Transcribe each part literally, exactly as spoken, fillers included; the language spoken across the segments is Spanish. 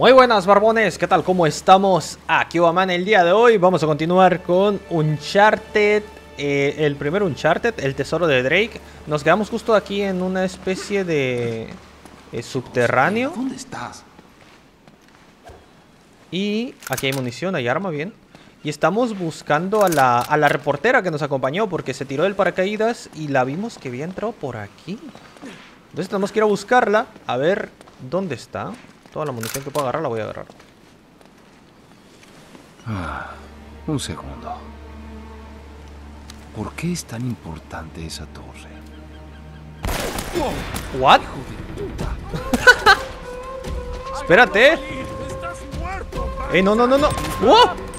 Muy buenas barbones, ¿qué tal? ¿Cómo estamos? Aquí Oaman. El día de hoy vamos a continuar con Uncharted, eh, el primer Uncharted, El Tesoro de Drake. Nos quedamos justo aquí en una especie de eh, subterráneo. ¿Dónde estás? Y aquí hay munición, hay arma, bien. Y estamos buscando a la, a la reportera que nos acompañó porque se tiró del paracaídas y la vimos que había entrado por aquí. Entonces tenemos que ir a buscarla, a ver dónde está. Toda la munición que puedo agarrar la voy a agarrar. Ah, un segundo. ¿Por qué es tan importante esa torre? ¿What? Espérate. ¡Ey, no, no, no, no! ¡Wow!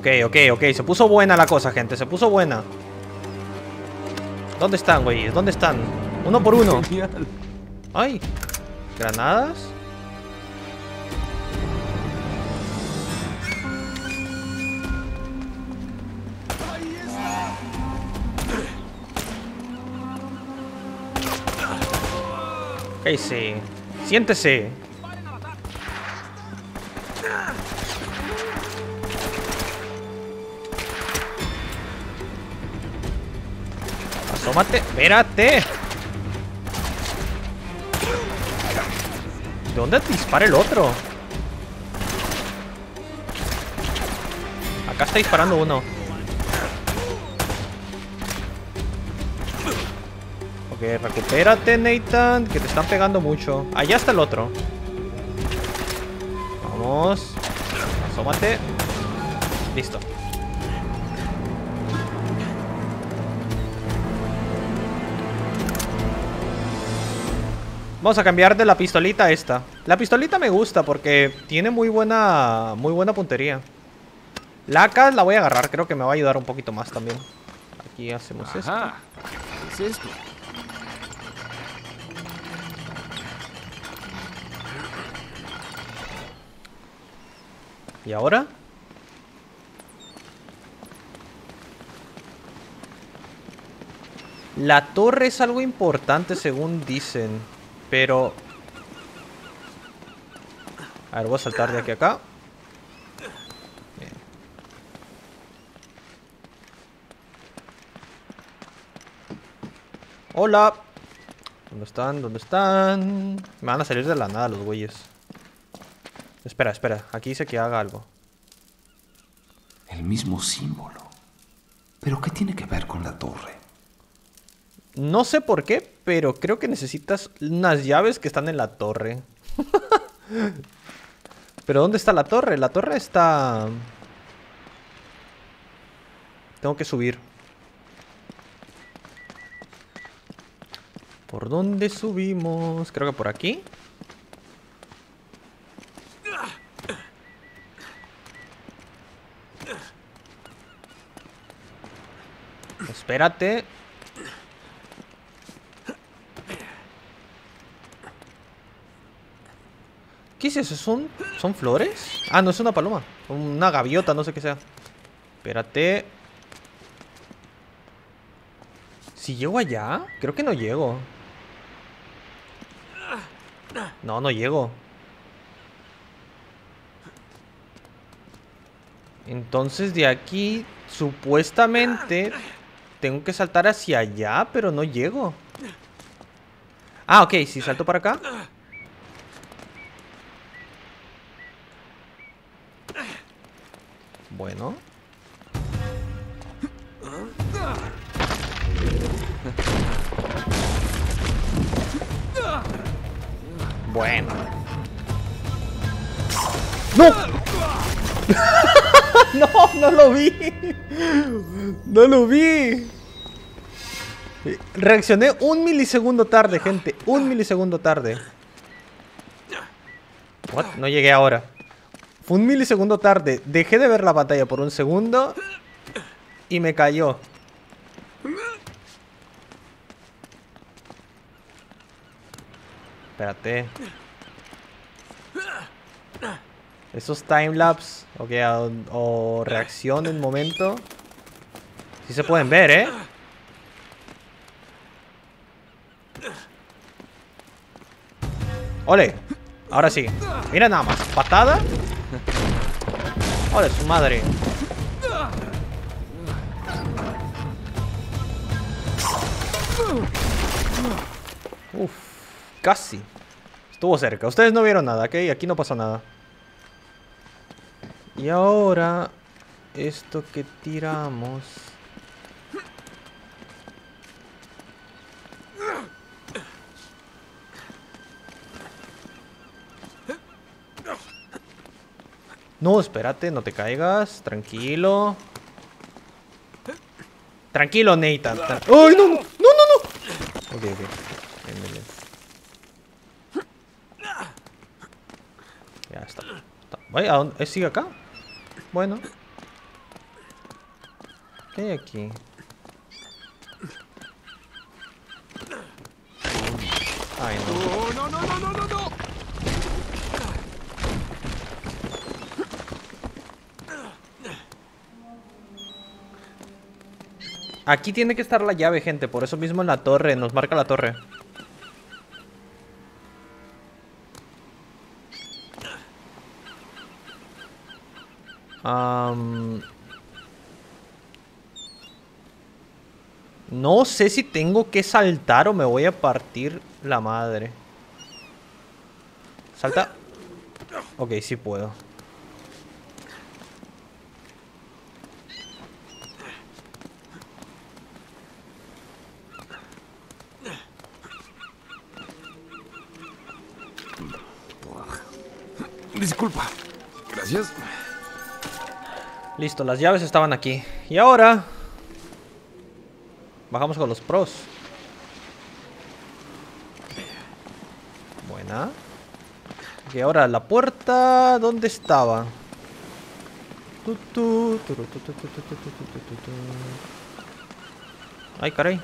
Ok, ok, ok. Se puso buena la cosa, gente. Se puso buena. ¿Dónde están, güey? ¿Dónde están? Uno por uno. Ay. ¿Granadas? Ok, sí. Siéntese. Tómate, espérate. ¿De dónde te dispara el otro? Acá está disparando uno. Ok, recupérate, Nathan, que te están pegando mucho. Allá está el otro. Vamos. Asómate. Listo. Vamos a cambiar de la pistolita a esta. La pistolita me gusta porque tiene muy buena muy buena puntería. La A K la voy a agarrar. Creo que me va a ayudar un poquito más también. Aquí hacemos esto. ¿Qué es esto? ¿Y ahora? La torre es algo importante según dicen. Pero... A ver, voy a saltar de aquí a acá. Bien. Hola. ¿Dónde están? ¿Dónde están? Me van a salir de la nada los güeyes. Espera, espera. Aquí dice que haga algo. El mismo símbolo. ¿Pero qué tiene que ver con la torre? No sé por qué, pero creo que necesitas unas llaves que están en la torre. ¿Pero dónde está la torre? La torre está... Tengo que subir. ¿Por dónde subimos? Creo que por aquí. Espérate. ¿Qué es eso? ¿Son, ¿Son flores? Ah, no, es una paloma. Una gaviota, no sé qué sea. Espérate. ¿Si llego allá? Creo que no llego. No, no llego. Entonces de aquí, supuestamente, tengo que saltar hacia allá, pero no llego. Ah, ok, si salto para acá. Bueno. Bueno. ¡No! ¡No! ¡No lo vi! ¡No lo vi! Reaccioné un milisegundo tarde, gente. Un milisegundo tarde. What? No llegué ahora. Fue un milisegundo tarde. Dejé de ver la pantalla por un segundo y me cayó. Espérate. Esos timelapse, ok, o reacción en momento, sí se pueden ver, ¿eh? ¡Ole! Ahora sí. Mira nada más. Patada. ¡Ole, su madre! Uf, casi. Estuvo cerca. Ustedes no vieron nada, ¿ok? Aquí no pasó nada. Y ahora... esto que tiramos... No, espérate, no te caigas. Tranquilo. Tranquilo, Nathan. Tra ¡Ay, no! ¡No, no, no! Ok, ok. Bien, bien, bien. Ya está. está. Vaya, ¿a dónde? ¿Sigue acá? Bueno. ¿Qué hay aquí? Ay, no. ¡No, no, no, no, no, no! Aquí tiene que estar la llave, gente. Por eso mismo en la torre. Nos marca la torre. Um... No sé si tengo que saltar o me voy a partir la madre. Salta. Ok, sí puedo. Disculpa. Gracias. Listo, las llaves estaban aquí. Y ahora... bajamos con los pros. Buena. Y ahora la puerta... ¿dónde estaba? Ay, caray.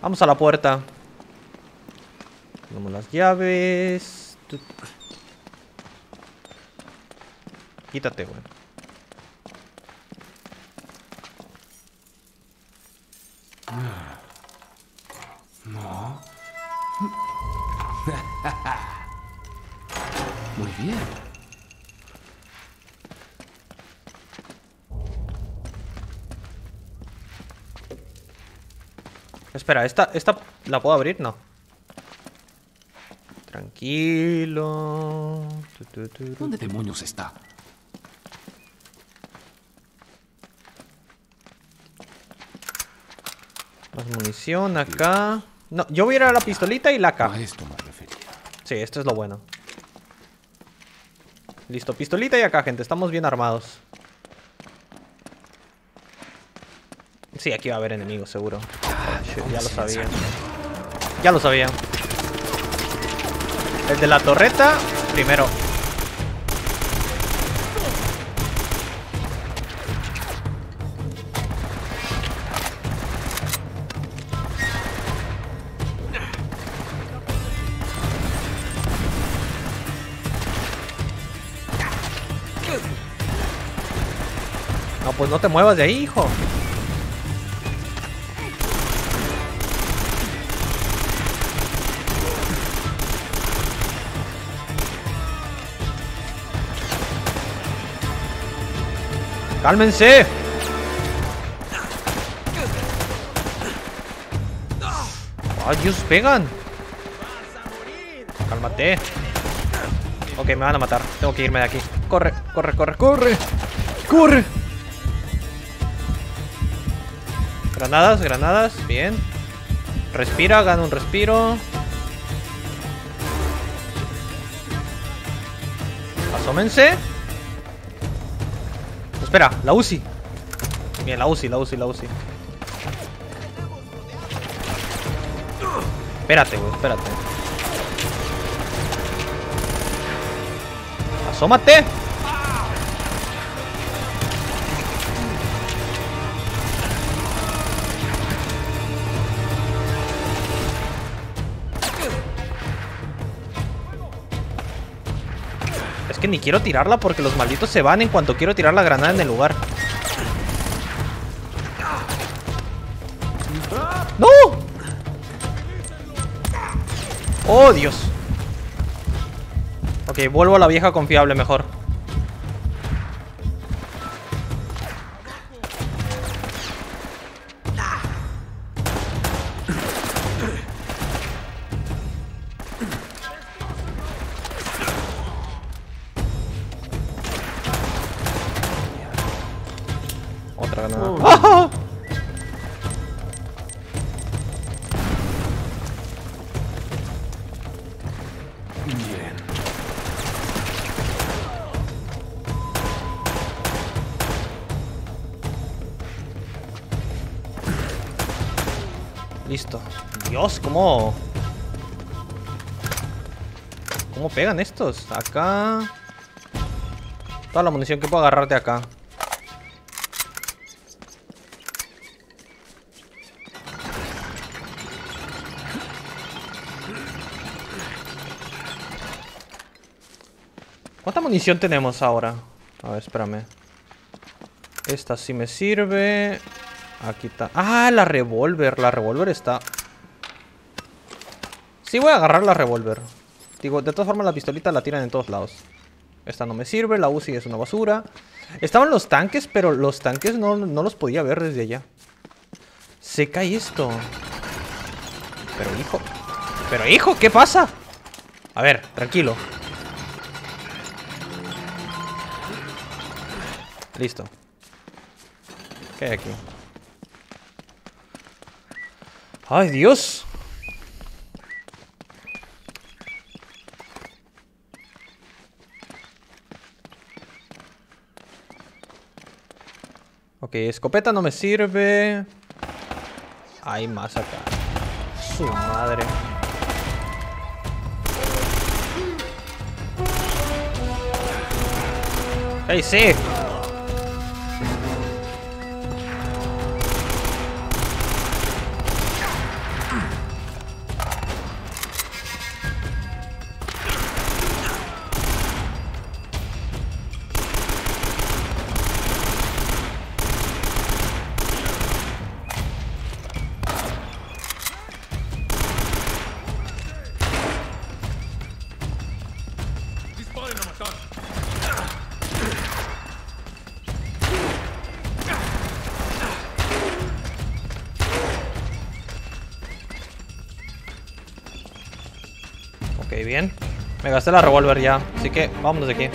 Vamos a la puerta. Tenemos las llaves. Tú. Quítate, güey. No. Muy bien. Espera, ¿esta, esta la puedo abrir? No. Tranquilo. ¿Dónde demonios está? Más munición acá. No, yo voy a ir a la pistolita y la acá. Sí, esto es lo bueno. Listo, pistolita y acá, gente. Estamos bien armados. Sí, aquí va a haber enemigos, seguro. Shit, ya lo sabía. Ya lo sabía. El de la torreta, primero. No, pues no te muevas de ahí, hijo. ¡Cálmense! ¡Ay, Dios, pegan! ¡Cálmate! Ok, me van a matar. Tengo que irme de aquí. ¡Corre, corre, corre, corre! ¡Corre! Granadas, granadas. Bien. Respira, gana un respiro. ¡Asómense! Espera, la Uzi. Bien, la Uzi, la Uzi, la Uzi. Espérate, güey, espérate. ¡Asómate! Es que ni quiero tirarla porque los malditos se van en cuanto quiero tirar la granada en el lugar. ¡No! ¡Oh, Dios! Ok, vuelvo a la vieja confiable mejor. Listo. Dios, ¿cómo? ¿Cómo pegan estos? Acá. Toda la munición que puedo agarrarte acá. ¿Cuánta munición tenemos ahora? A ver, espérame. Esta sí me sirve. Aquí está. Ah, la revólver. La revólver está. Sí, voy a agarrar la revólver. Digo, de todas formas la pistolita la tiran en todos lados. Esta no me sirve. La Uzi es una basura. Estaban los tanques, pero los tanques no, no los podía ver desde allá. Se cae esto. Pero hijo. Pero hijo, ¿qué pasa? A ver, tranquilo. Listo. ¿Qué hay aquí? ¡Ay, Dios! Ok, escopeta no me sirve. Hay más acá. ¡Su madre! ¡Ay, sí! Ok, bien. Me gasté la revólver ya. Así que vámonos de aquí.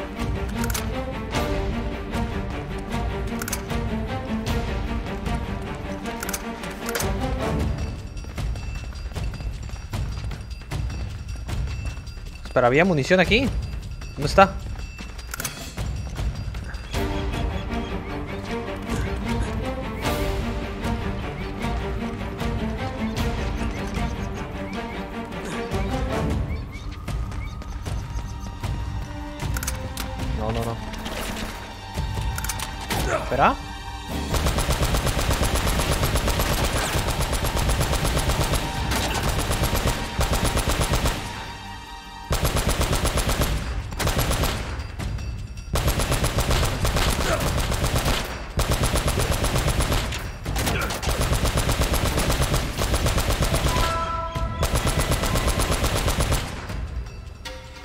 Espera, ¿había munición aquí? ¿Dónde está? Espera.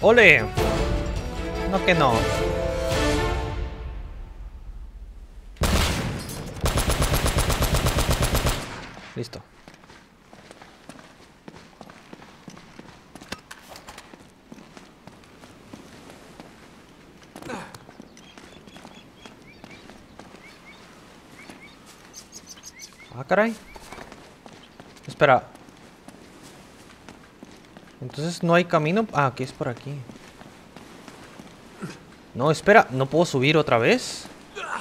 ¡Ole! No que no. Listo. Ah, caray. Espera. Entonces no hay camino. Ah, aquí es por aquí. No, espera. ¿No puedo subir otra vez? Ah,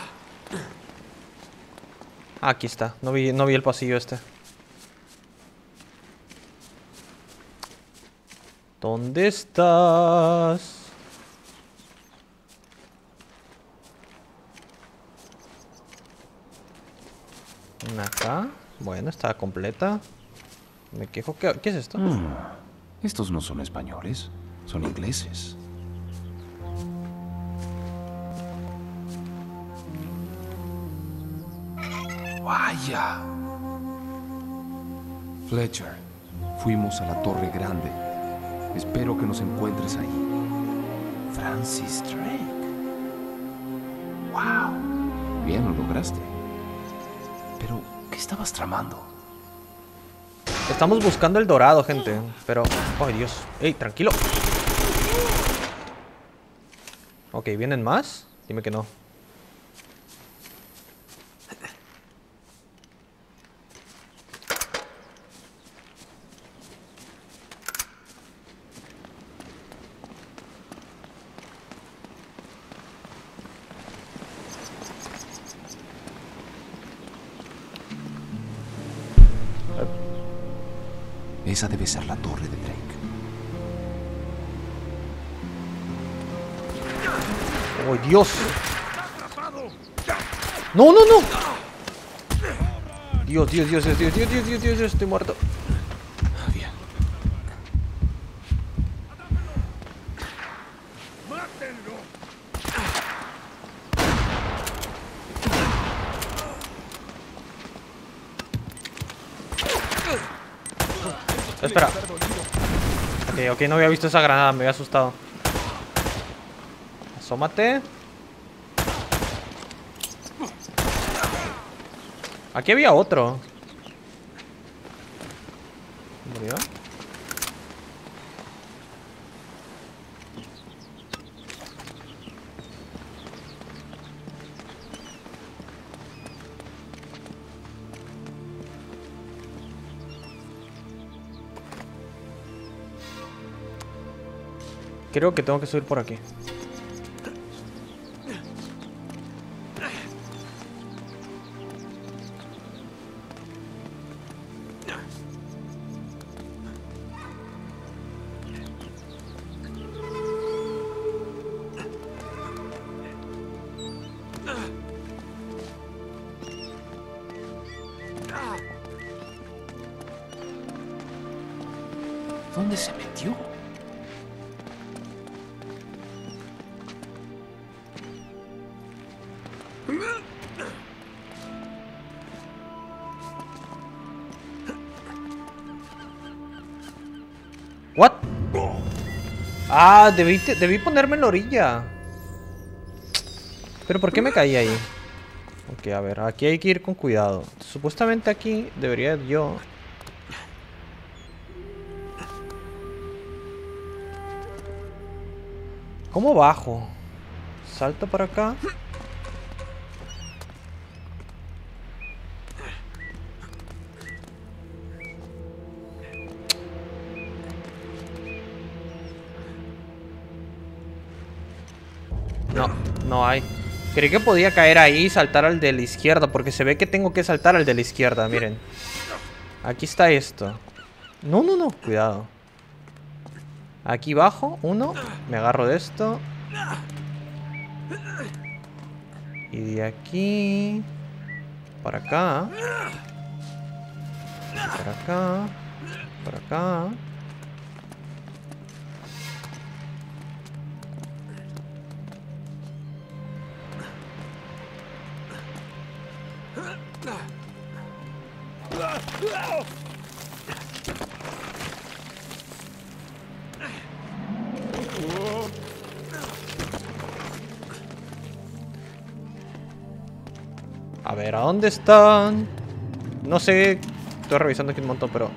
aquí está. No vi, no vi el pasillo este. ¿Dónde estás? Una acá. Bueno, está completa. Me quejo. ¿Qué, qué es esto? Mm. Estos no son españoles, son ingleses. Vaya. Fletcher, fuimos a la Torre Grande. Espero que nos encuentres ahí. Francis Drake. Wow. Bien, lo lograste. Pero, ¿qué estabas tramando? Estamos buscando el dorado, gente. Pero, oh Dios. Ey, tranquilo. Ok, ¿vienen más? Dime que no. Esa debe ser la torre de Drake. ¡Oh, Dios! ¡No, no, no! Dios, Dios, Dios, Dios, Dios, Dios, Dios, Dios, Dios, Dios, estoy muerto. Bien. Espera. Ok, ok, no había visto esa granada, me había asustado. Asómate. Aquí había otro. ¿Murió? Creo que tengo que subir por aquí. ¿Dónde se metió? What? Ah, debí, debí ponerme en la orilla. Pero ¿por qué me caí ahí? Ok, a ver, aquí hay que ir con cuidado. Supuestamente aquí debería yo... ¿Cómo bajo? Salto para acá. No, no hay. Creí que podía caer ahí y saltar al de la izquierda, porque se ve que tengo que saltar al de la izquierda, miren. Aquí está esto. No, no, no, cuidado. Aquí bajo, uno. Me agarro de esto. Y de aquí... Para acá. Para acá. Para acá. A ver, ¿a dónde están? No sé, estoy revisando aquí un montón, pero...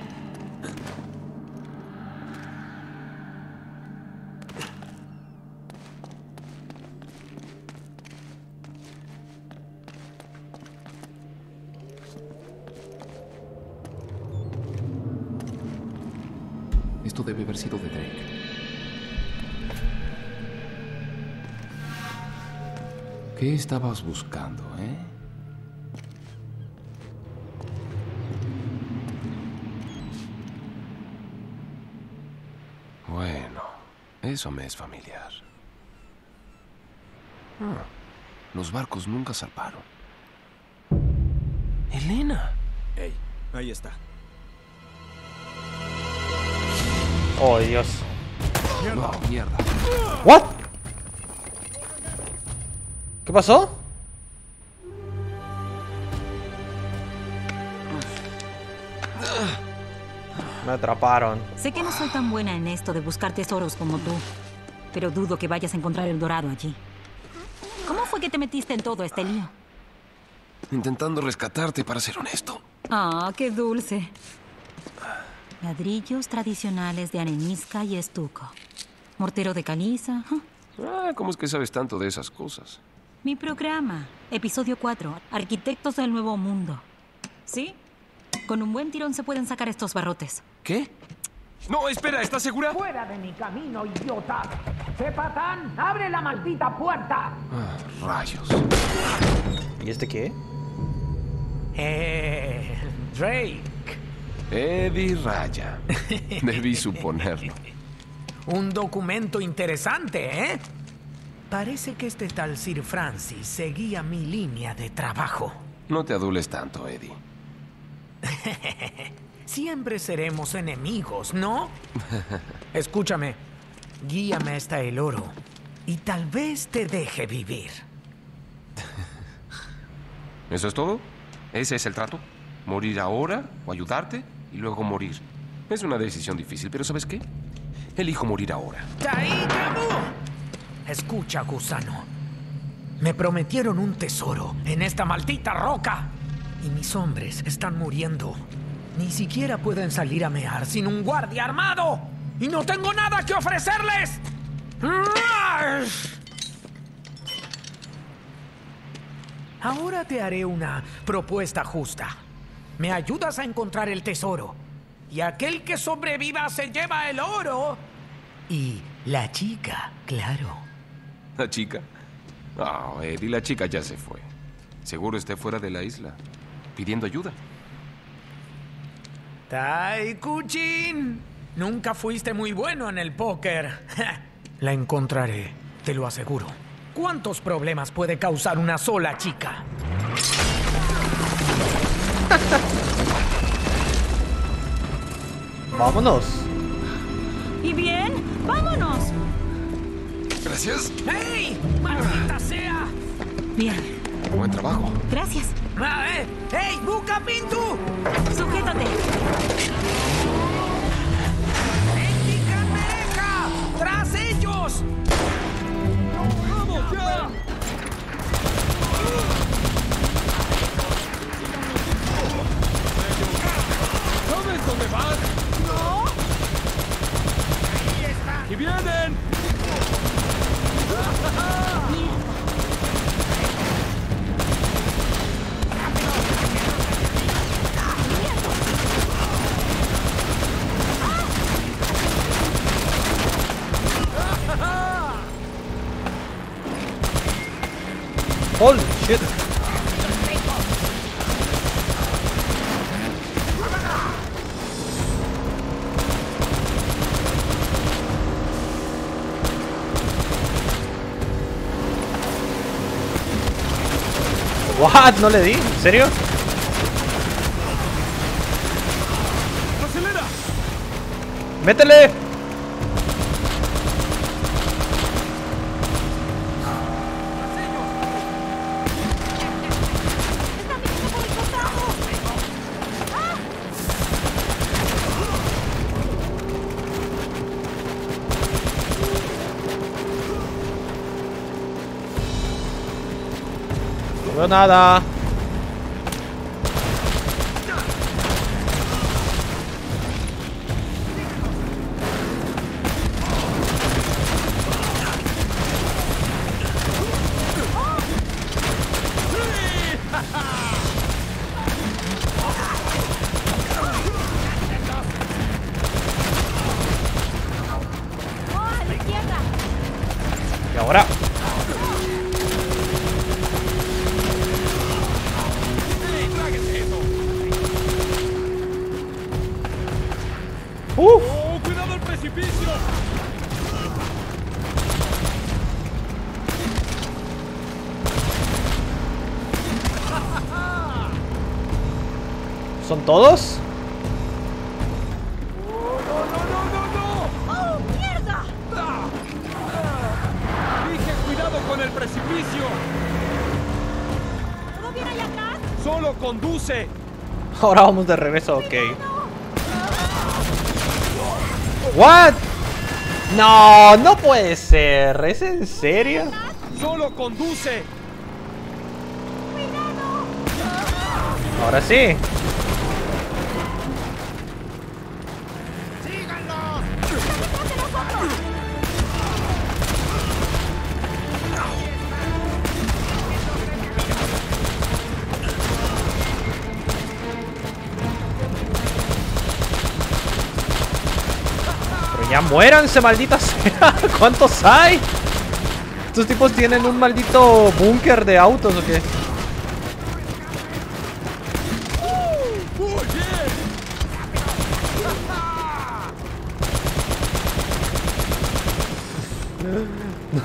Esto debe haber sido de Drake. ¿Qué estabas buscando, eh? Bueno, eso me es familiar. Ah, los barcos nunca zarparon. ¡Elena! Hey, ahí está. Oh, Dios. No, mierda. What? ¿Qué pasó? Me atraparon. Sé que no soy tan buena en esto de buscar tesoros como tú, pero dudo que vayas a encontrar el dorado allí. ¿Cómo fue que te metiste en todo este lío? Intentando rescatarte, para ser honesto. Ah, qué dulce. Ladrillos tradicionales de arenisca y estuco. Mortero de caliza. ¿Huh? Ah, ¿cómo es que sabes tanto de esas cosas? Mi programa, episodio cuatro, Arquitectos del Nuevo Mundo. ¿Sí? Con un buen tirón se pueden sacar estos barrotes. ¿Qué? No, espera, ¿estás segura? ¡Fuera de mi camino, idiota! ¡Cepatán, abre la maldita puerta! Ah, rayos. ¿Y este qué? Eh... Drake. Eddie Raya. Debí suponerlo. Un documento interesante, ¿eh? Parece que este tal Sir Francis seguía mi línea de trabajo. No te adules tanto, Eddie. Siempre seremos enemigos, ¿no? Escúchame, guíame hasta el oro y tal vez te deje vivir. ¿Eso es todo? ¿Ese es el trato? ¿Morir ahora o ayudarte y luego morir? Es una decisión difícil, pero ¿sabes qué? Elijo morir ahora. ¡Ahí, Camus! Escucha, gusano. Me prometieron un tesoro en esta maldita roca. Y mis hombres están muriendo. Ni siquiera pueden salir a mear sin un guardia armado. ¡Y no tengo nada que ofrecerles! Ahora te haré una propuesta justa. Me ayudas a encontrar el tesoro. Y aquel que sobreviva se lleva el oro. Y la chica, claro. ¿La chica? No, Eddie, la chica ya se fue. Seguro esté fuera de la isla, pidiendo ayuda. ¡Tai Kuchin! Nunca fuiste muy bueno en el póker. La encontraré, te lo aseguro. ¿Cuántos problemas puede causar una sola chica? ¡Vámonos! ¿Y bien? ¡Vámonos! Gracias. ¡Hey! ¡Maldita sea! Bien. Buen trabajo. Gracias. Ah, eh. ¡Hey! ¡Buca Pintu! ¡Sujétate! ¡Cameja! ¡Tras ellos! ¡Vamos ya! ¿Sabes dónde van? No. Ahí está. ¡Y vienen! Holy shit. What? No le di, ¿en serio? ¡Acelera! ¡Métele! Nada. Y ahora ¿son todos? ¡No, no, no, no, no! ¡Oh, mierda! ¡Dije cuidado con el precipicio! ¿Todo bien allá atrás? ¡Solo conduce! Ahora vamos de regreso, ok. No, no. What? No, no puede ser. ¿Es en serio? Solo conduce. Ahora sí. ¡Ya muéranse, maldita sea! ¿Cuántos hay? Estos tipos tienen un maldito búnker de autos, ¿o qué?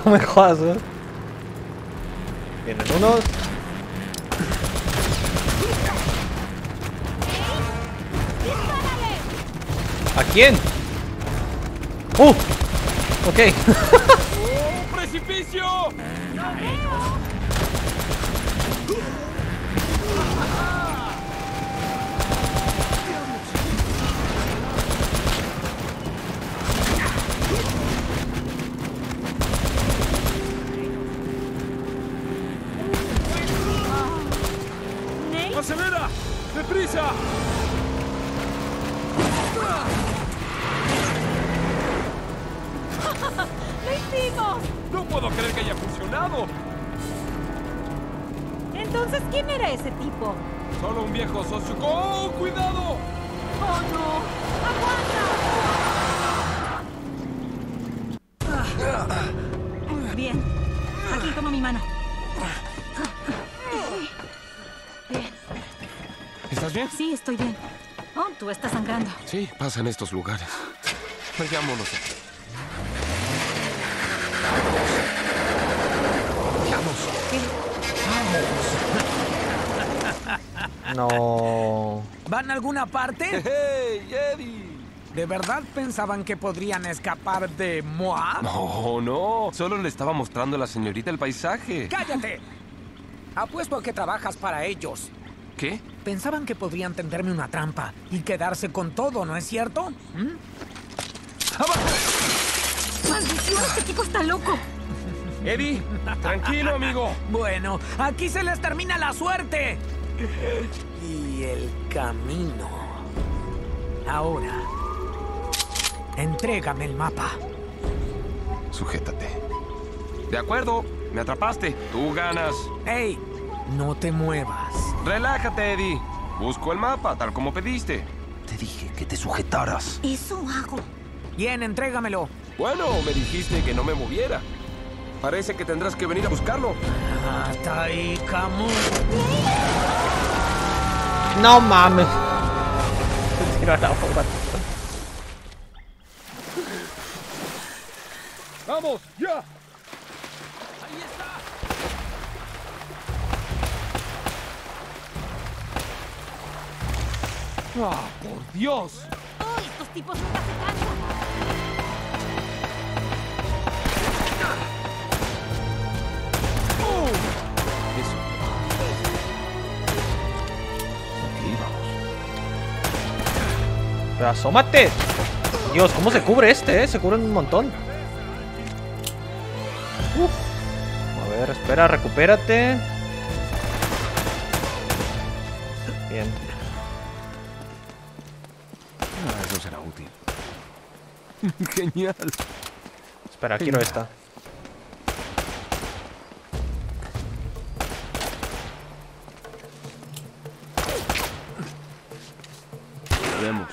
No me jodas, ¿eh? Vienen unos... ¿A quién? ¡Uh! Ok. ¡Oh, precipicio! ¡Acelera! ¡Deprisa! No puedo creer que haya funcionado. Entonces, ¿quién era ese tipo? Solo un viejo socio. ¡Oh, cuidado! ¡Oh, no! ¡Aguanta! Bien. Aquí, toma mi mano. Bien. ¿Estás bien? Sí, estoy bien. Oh, tú estás sangrando. Sí, pasa en estos lugares. Vayámonos. No. ¿Van a alguna parte? ¡Hey, Eddie! ¿De verdad pensaban que podrían escapar de Moab? No, no. Solo le estaba mostrando a la señorita el paisaje. ¡Cállate! Apuesto a que trabajas para ellos. ¿Qué? Pensaban que podrían tenderme una trampa y quedarse con todo, ¿no es cierto? ¿Mm? ¡Maldición! ¡Este chico está loco! Eddie, tranquilo, amigo. Bueno, aquí se les termina la suerte. Y el camino. Ahora, entrégame el mapa. Sujétate. De acuerdo, me atrapaste. Tú ganas. ¡Ey! No te muevas. Relájate, Eddie. Busco el mapa, tal como pediste. Te dije que te sujetaras. Eso hago. Bien, entrégamelo. Bueno, me dijiste que no me moviera. Parece que tendrás que venir a buscarlo. Hasta ahí, Camus. No mames. Te tiró la bomba. Vamos, ya. Ahí está. ¡Ah, oh, por Dios! ¡Uy, estos tipos nunca se cansan! Pero asómate. Dios, ¿cómo se cubre este, eh? Se cubre un montón. Uf. A ver, espera, recupérate. Bien. Ah, eso será útil. Genial. Espera, aquí no está. Vemos.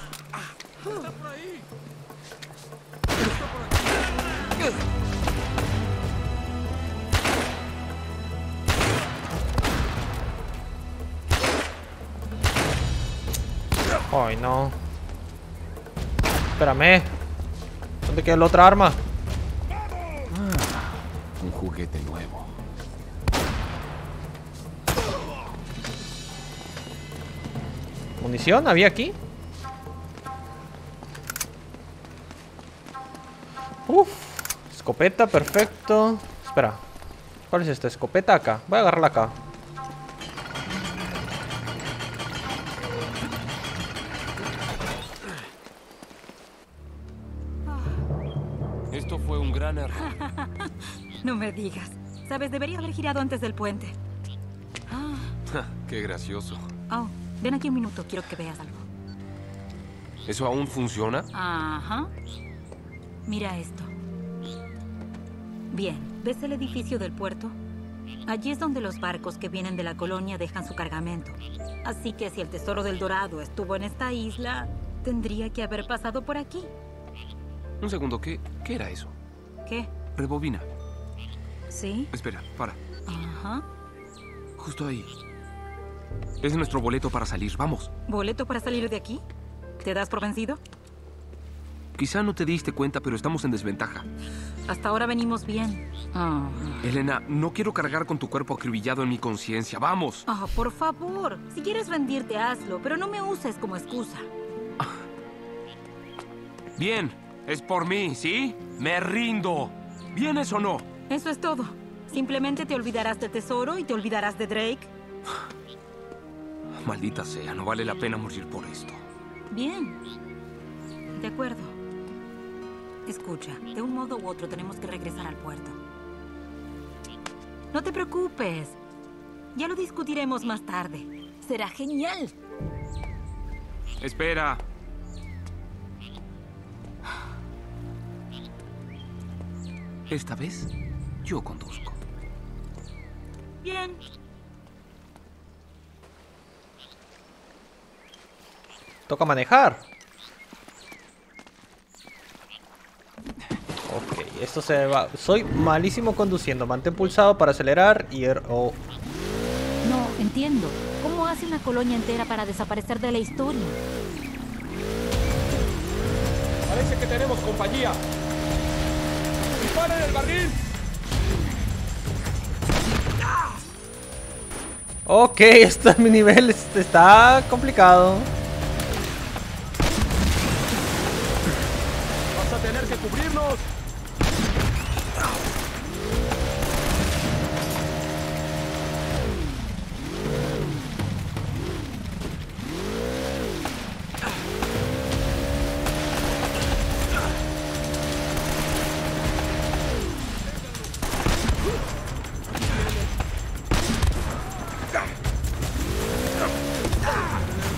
Ay, no. Espérame. ¿Dónde queda la otra arma? Ah, un juguete nuevo. ¿Munición había aquí? Uf. Escopeta, perfecto. Espera. ¿Cuál es esta? Escopeta acá. Voy a agarrarla acá. pasar. No me digas. Sabes, debería haber girado antes del puente. Ah. Qué gracioso. Oh, ven aquí un minuto. Quiero que veas algo. ¿Eso aún funciona? Ajá. Mira esto. Bien, ¿ves el edificio del puerto? Allí es donde los barcos que vienen de la colonia dejan su cargamento. Así que si el tesoro del Dorado estuvo en esta isla, tendría que haber pasado por aquí. Un segundo, ¿qué, qué era eso? ¿Qué? Rebobina. ¿Sí? Espera, para. Ajá. Justo ahí. Es nuestro boleto para salir, vamos. ¿Boleto para salir de aquí? ¿Te das por vencido? Quizá no te diste cuenta, pero estamos en desventaja. Hasta ahora venimos bien. Oh. Elena, no quiero cargar con tu cuerpo acribillado en mi conciencia. ¡Vamos! Oh, por favor. Si quieres rendirte, hazlo, pero no me uses como excusa. Bien. Es por mí, ¿sí? Me rindo. ¿Vienes o no? Eso es todo. Simplemente te olvidarás del tesoro y te olvidarás de Drake. Maldita sea, no vale la pena morir por esto. Bien. De acuerdo. Escucha, de un modo u otro tenemos que regresar al puerto. No te preocupes. Ya lo discutiremos más tarde. Será genial. Espera. Esta vez, yo conduzco. Bien. Toca manejar. Esto se va. Soy malísimo conduciendo. Mantén pulsado para acelerar y... Er oh. No, entiendo. ¿Cómo hace una colonia entera para desaparecer de la historia? Parece que tenemos compañía. ¡Disparen el barril! ¡Ah! Ok, este mi nivel está complicado. Vas a tener que cubrirnos.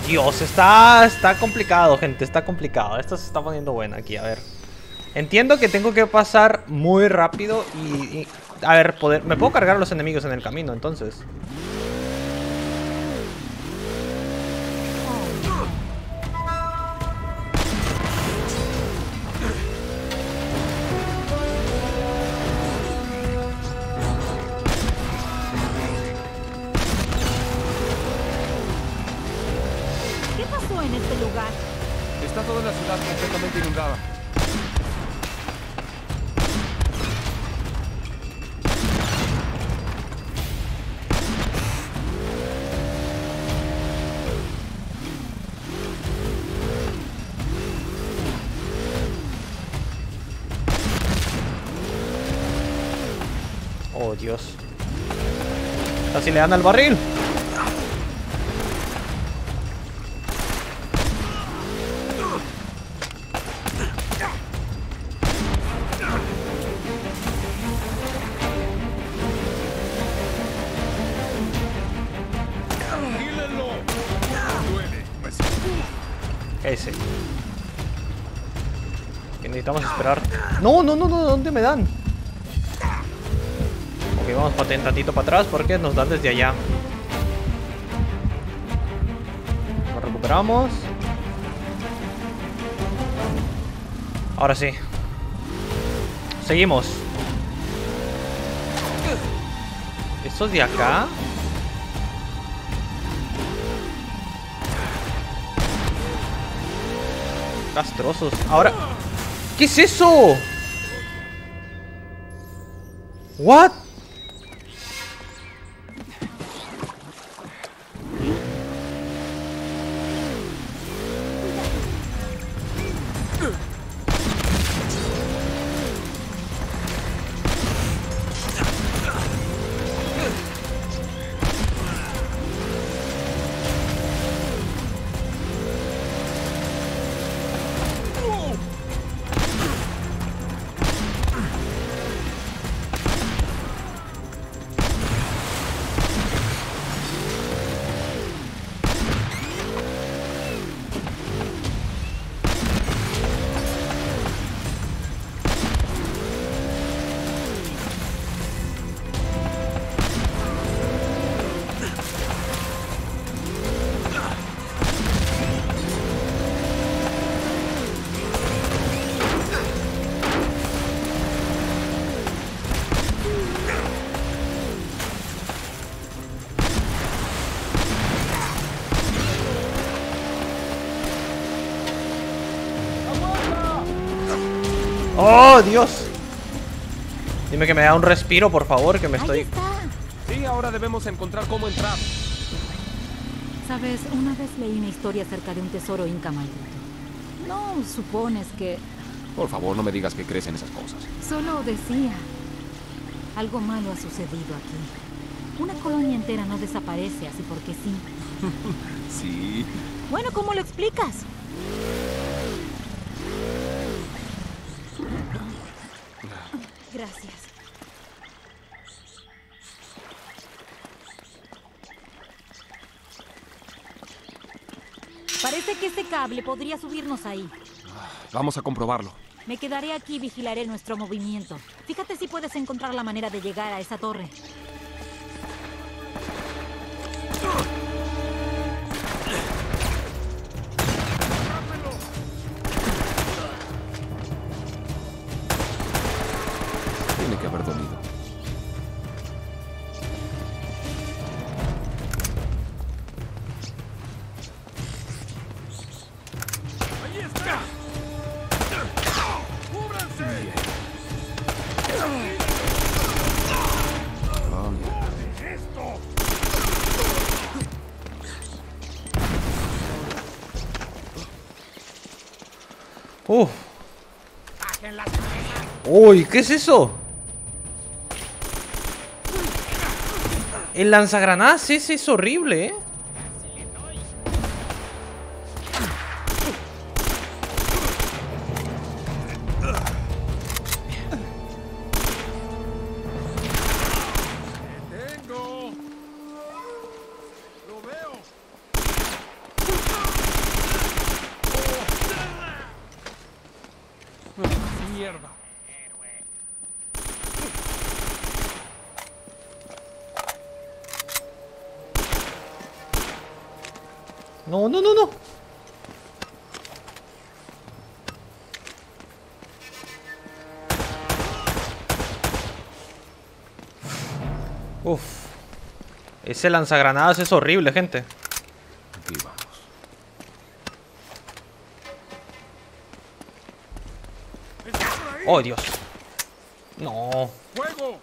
Dios, está, está complicado, gente, está complicado. Esto se está poniendo buena aquí, a ver. Entiendo que tengo que pasar muy rápido y, y... A ver, poder... Me puedo cargar a los enemigos en el camino, entonces. Oh, Dios. Así le dan al barril. Ese. Que necesitamos esperar. No, no, no, no. ¿Dónde me dan? Vamos para un ratito para atrás porque nos dan desde allá. Nos recuperamos. Ahora sí. Seguimos. ¿Estos de acá? Castrosos. Ahora... ¿Qué es eso? ¿What? ¡Oh, Dios! Dime que me da un respiro, por favor, que me estoy... Sí, ahora debemos encontrar cómo entrar. Sabes, una vez leí una historia acerca de un tesoro inca maldito. No supones que... Por favor, no me digas que crees en esas cosas. Solo decía... Algo malo ha sucedido aquí. Una colonia entera no desaparece así porque sí. Sí. Bueno, ¿cómo lo explicas? Gracias. Parece que este cable podría subirnos ahí. Vamos a comprobarlo. Me quedaré aquí y vigilaré nuestro movimiento. Fíjate si puedes encontrar la manera de llegar a esa torre. Tiene que haber dormido. Uf. Uy, ¿qué es eso? El lanzagranadas ese es horrible, ¿eh? No, no, no, no. Uf. Ese lanzagranadas es horrible, gente. Aquí vamos. Oh, Dios. No. ¡Fuego!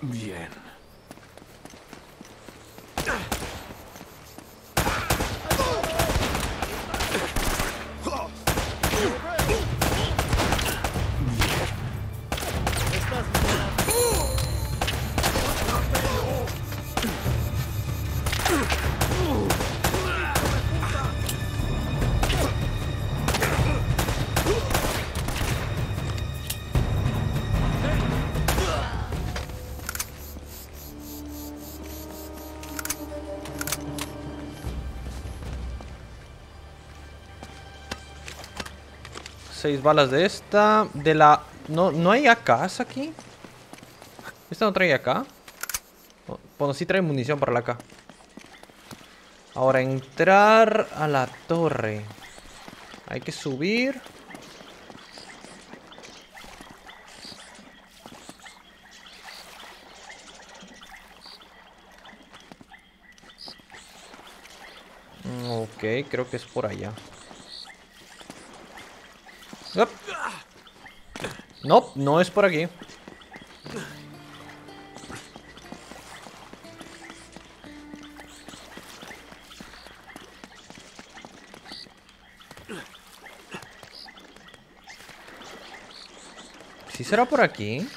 Bien. Seis balas de esta. De la... No, ¿no hay A Ks aquí? ¿Esta no trae A K? Bueno, sí trae munición para la A K. Ahora, entrar a la torre. Hay que subir. Ok, creo que es por allá. No, nope, no es por aquí. ¿Sí será por aquí?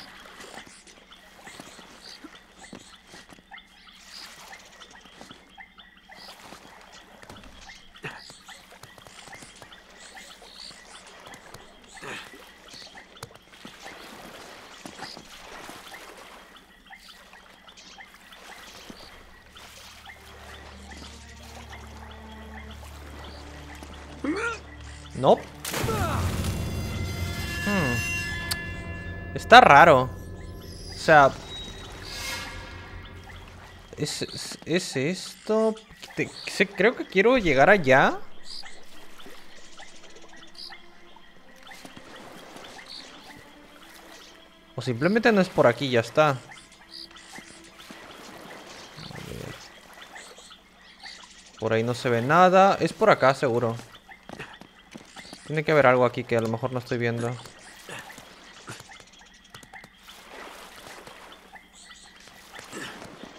No. Hmm. Está raro. O sea, ¿Es, es, es esto? Te, se, creo que quiero llegar allá. O simplemente no es por aquí, ya está. Por ahí no se ve nada. Es por acá, seguro. Tiene que haber algo aquí que a lo mejor no estoy viendo.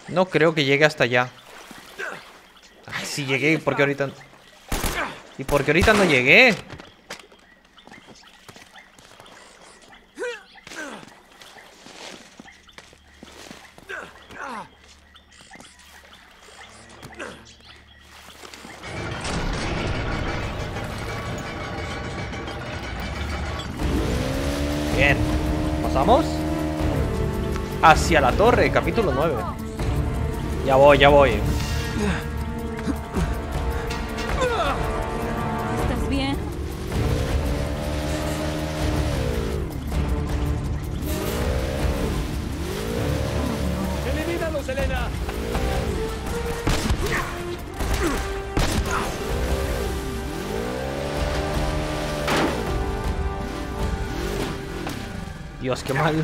No creo que llegue hasta allá. Ay, sí llegué. ¿Y por qué ahorita? ¿Y por qué ahorita no llegué? Bien. ¿Pasamos? Hacia la torre, capítulo nueve. Ya voy, ya voy. ¿Estás bien? ¡Elimínalos, Elena! Dios, qué mal.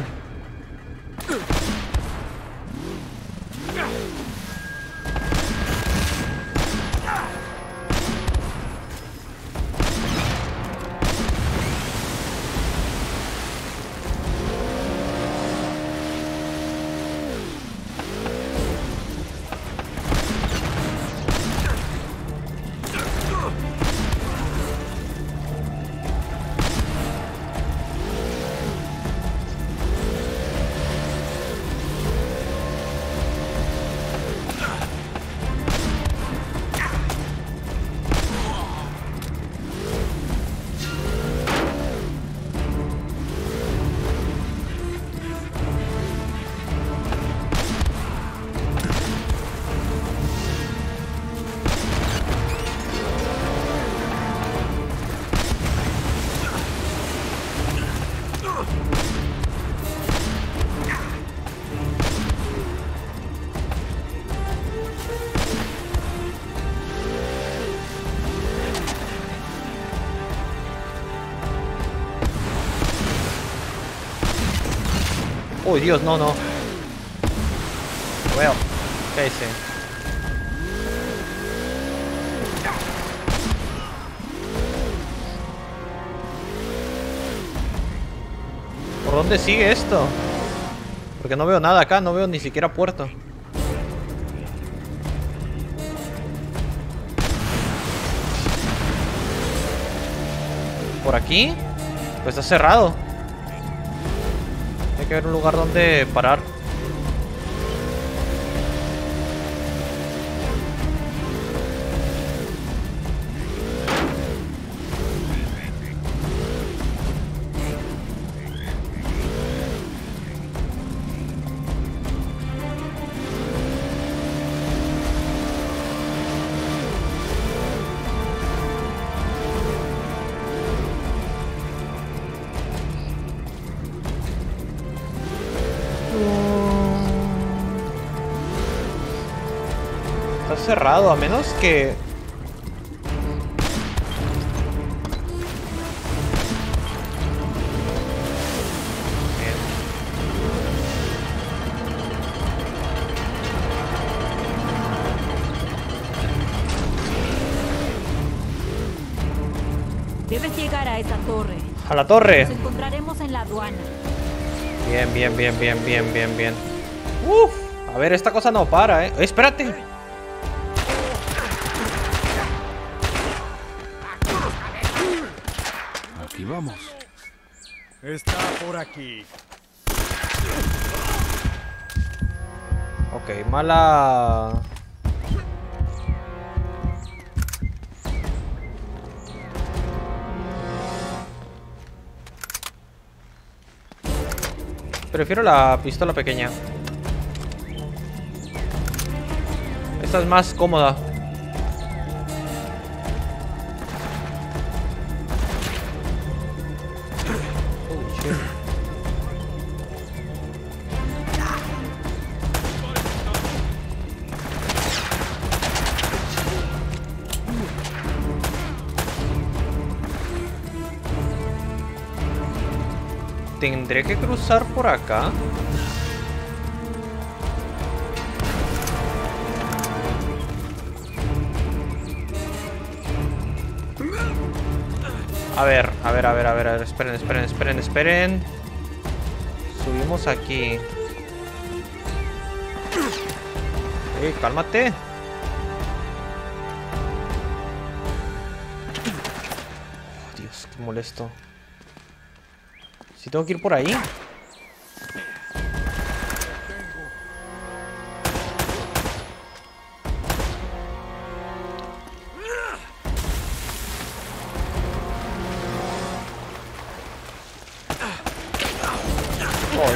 Uy, Dios, no, no. Bueno, ¿qué hice? ¿Por dónde sigue esto? Porque no veo nada acá, no veo ni siquiera puerto. ¿Por aquí? Pues está cerrado. Hay que ver un lugar donde parar. Cerrado, a menos que... Debes llegar a esa torre. A la torre. Nos encontraremos en la aduana. Bien, bien, bien, bien, bien, bien, bien. Uf, a ver, esta cosa no para, eh. Espérate. Vamos. Está por aquí. Ok, mala. Prefiero la pistola pequeña. Esta es más cómoda. Tendré que cruzar por acá. A ver, a ver, a ver, a ver, a ver. Esperen, esperen, esperen, esperen. Subimos aquí. Ey, cálmate. Oh, Dios, qué molesto. Si tengo que ir por ahí.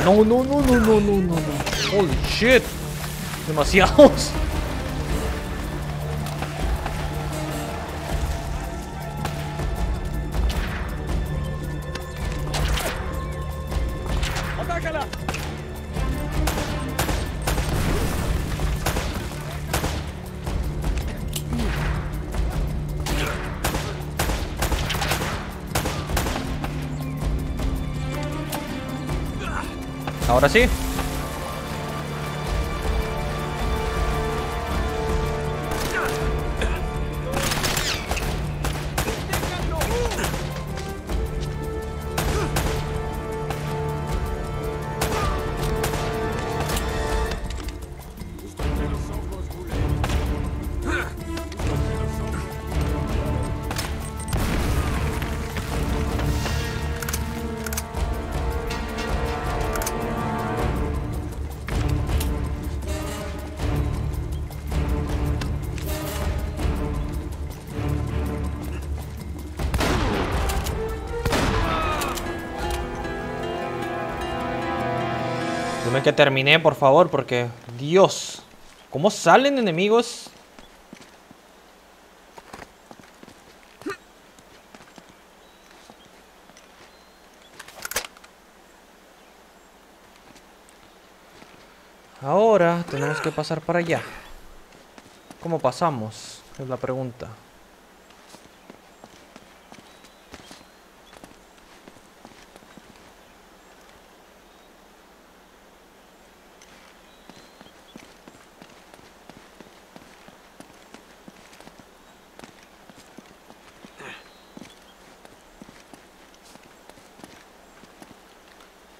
No, no, no, no, no, no, no, no. Holy shit. Demasiados. ¡Atácala! Ahora sí. Que terminé, por favor, porque... Dios, ¿cómo salen enemigos? Ahora tenemos que pasar para allá. ¿Cómo pasamos? Es la pregunta.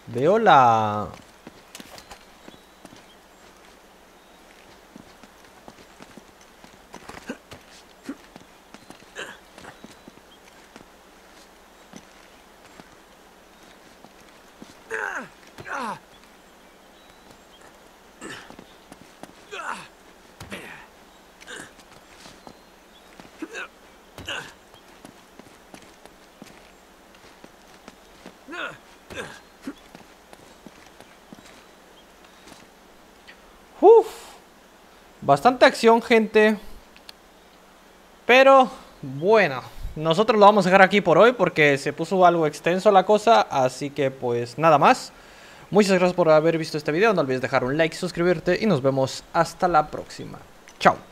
Veo la... Bastante acción, gente. Pero, bueno, nosotros lo vamos a dejar aquí por hoy porque se puso algo extenso la cosa. Así que, pues, nada más. Muchas gracias por haber visto este video. No olvides dejar un like, suscribirte y nos vemos hasta la próxima. Chao.